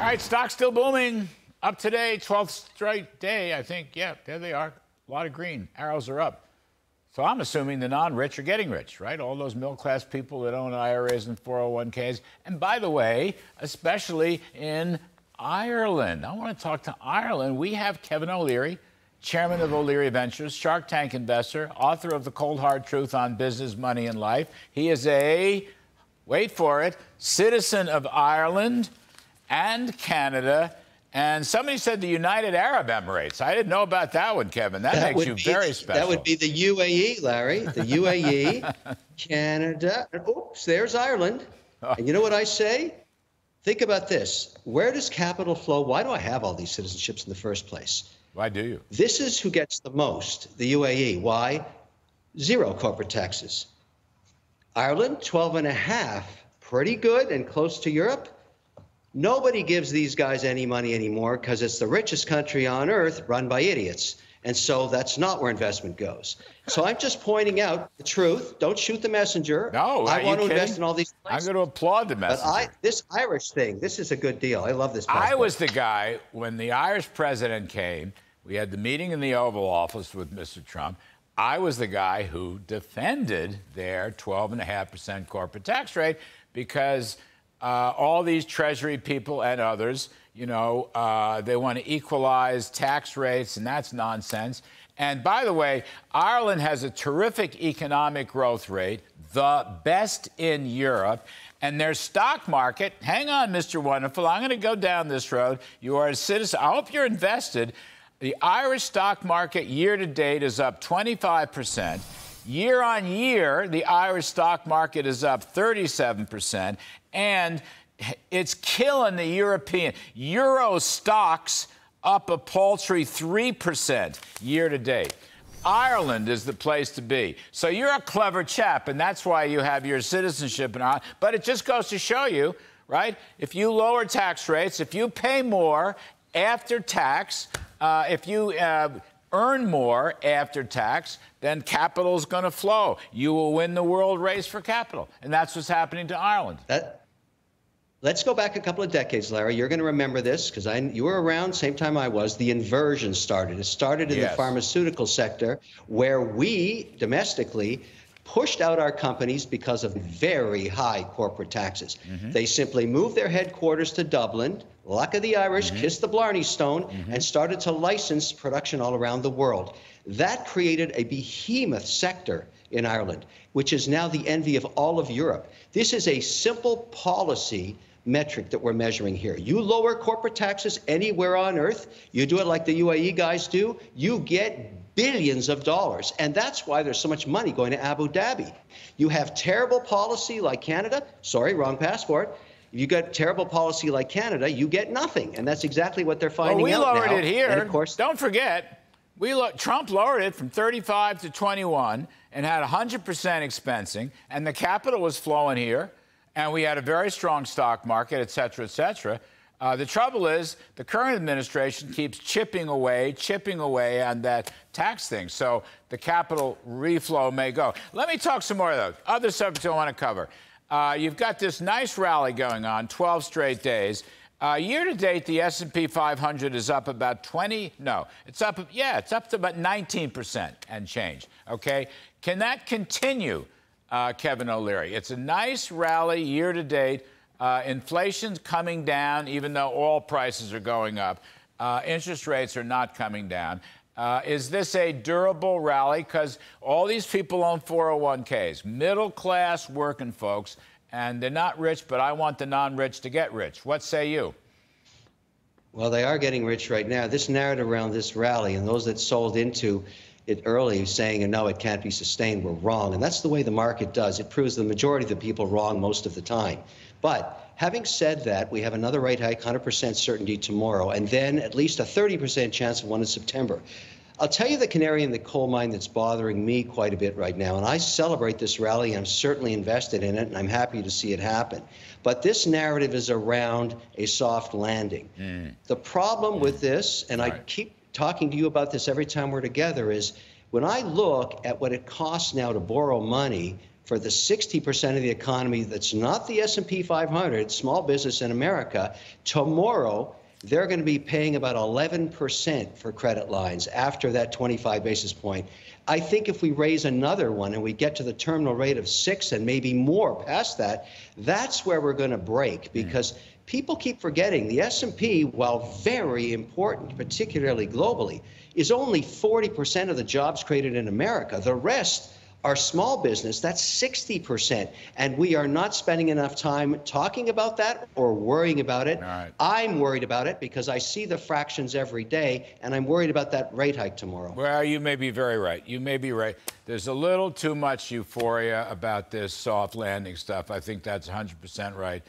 All right, stock's still booming. Up today, 12th straight day, I think. Yeah, there they are. A lot of green. Arrows are up. So I'm assuming the non-rich are getting rich, right? All those middle-class people that own IRAs and 401ks. And by the way, especially in Ireland. I want to talk to Ireland. We have Kevin O'Leary, chairman of O'Leary Ventures, Shark Tank investor, author of The Cold Hard Truth on Business, Money, and Life. He is a, wait for it, citizen of Ireland and Canada. And somebody said the United Arab Emirates. I didn't know about that one, Kevin. That makes you very special. That would be the UAE, Larry. The UAE, Canada. And, oops, there's Ireland. Oh. And you know what I say? Think about this. Where does capital flow? Why do I have all these citizenships in the first place? Why do you? This is who gets the most, the UAE. Why? Zero corporate taxes. Ireland, 12.5. Pretty good and close to Europe. Nobody gives these guys any money anymore because it's the richest country on earth run by idiots. And so that's not where investment goes. So I'm just pointing out the truth. Don't shoot the messenger. No, I want to invest in all these places. I'm going to applaud the messenger. But this Irish thing, this is a good deal. I love this prospect. I was the guy when the Irish president came. We had the meeting in the Oval Office with Mr. Trump. I was the guy who defended their 12.5% corporate tax rate because all these Treasury people and others, you know, they want to equalize tax rates, and that's nonsense. And by the way, Ireland has a terrific economic growth rate, the best in Europe, and their stock market, hang on, Mr. Wonderful, I'm going to go down this road. You are a citizen. I hope you're invested. The Irish stock market year-to-date is up 25%. Year on year, the Irish stock market is up 37%, and it's killing the European. Euro stocks up a paltry 3% year to date. Ireland is the place to be. So you're a clever chap, and that's why you have your citizenship in Ireland. But it just goes to show you, right, if you lower tax rates, if you pay more after tax, if you earn more after tax, then capital's going to flow. You will win the world race for capital. And that's what's happening to Ireland. Let's go back a couple of decades, Larry. You're going to remember this because you were around same time I was. The inversion started. It started in the pharmaceutical sector where we domestically pushed out our companies because of very high corporate taxes. They simply moved their headquarters to Dublin, luck of the Irish, kissed the Blarney Stone, and started to license production all around the world. That created a behemoth sector in Ireland, which is now the envy of all of Europe. This is a simple policy metric that we're measuring here. You lower corporate taxes anywhere on earth, you do it like the UAE guys do, you get billions of dollars. And that's why there's so much money going to Abu Dhabi. You have terrible policy like Canada. Sorry, wrong passport. You got terrible policy like Canada, you get nothing. And that's exactly what they're finding out now. Well, we lowered it here. And of course, don't forget, Trump lowered it from 35 to 21 and had 100% expensing. And the capital was flowing here. And we had a very strong stock market, et cetera, et cetera. The trouble is the current administration keeps chipping away on that tax thing. So the capital reflow may go. Let me talk some more, though. Other subjects I want to cover. You've got this nice rally going on, 12 straight days. Year-to-date, the S&P 500 is up about 20. No, it's up. Yeah, it's up to about 19% and change. OK, can that continue, Kevin O'Leary? It's a nice rally year-to-date. Inflation's coming down, even though oil prices are going up. Interest rates are not coming down. Is this a durable rally? Because all these people own 401ks, middle-class working folks, and they're not rich, but I want the non-rich to get rich. What say you? Well, they are getting rich right now. This narrative around this rally and those that sold into it early saying, no, it can't be sustained, we're wrong. And that's the way the market does. It proves the majority of the people wrong most of the time. But having said that, we have another rate hike, 100% certainty tomorrow, and then at least a 30% chance of one in September. I'll tell you the canary in the coal mine that's bothering me quite a bit right now, and I celebrate this rally, and I'm certainly invested in it, and I'm happy to see it happen. But this narrative is around a soft landing. The problem with this, and I keep talking to you about this every time we're together, is when I look at what it costs now to borrow money for the 60% of the economy that's not the S&P 500, small business in America, tomorrow they're going to be paying about 11% for credit lines after that 25 basis point. I think if we raise another one and we get to the terminal rate of 6 and maybe more past that, that's where we're going to break, because people keep forgetting the S&P, while very important, particularly globally, is only 40% of the jobs created in America. The rest are small business. That's 60%. And we are not spending enough time talking about that or worrying about it. Right. I'm worried about it because I see the fractions every day, and I'm worried about that rate hike tomorrow. Well, you may be very right. You may be right. There's a little too much euphoria about this soft landing stuff. I think that's 100% right.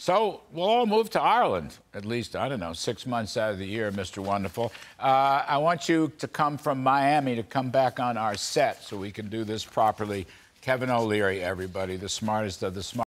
So we'll all move to Ireland, at least, I don't know, 6 months out of the year, Mr. Wonderful. I want you to come from Miami to come back on our set so we can do this properly. Kevin O'Leary, everybody, the smartest of the smart.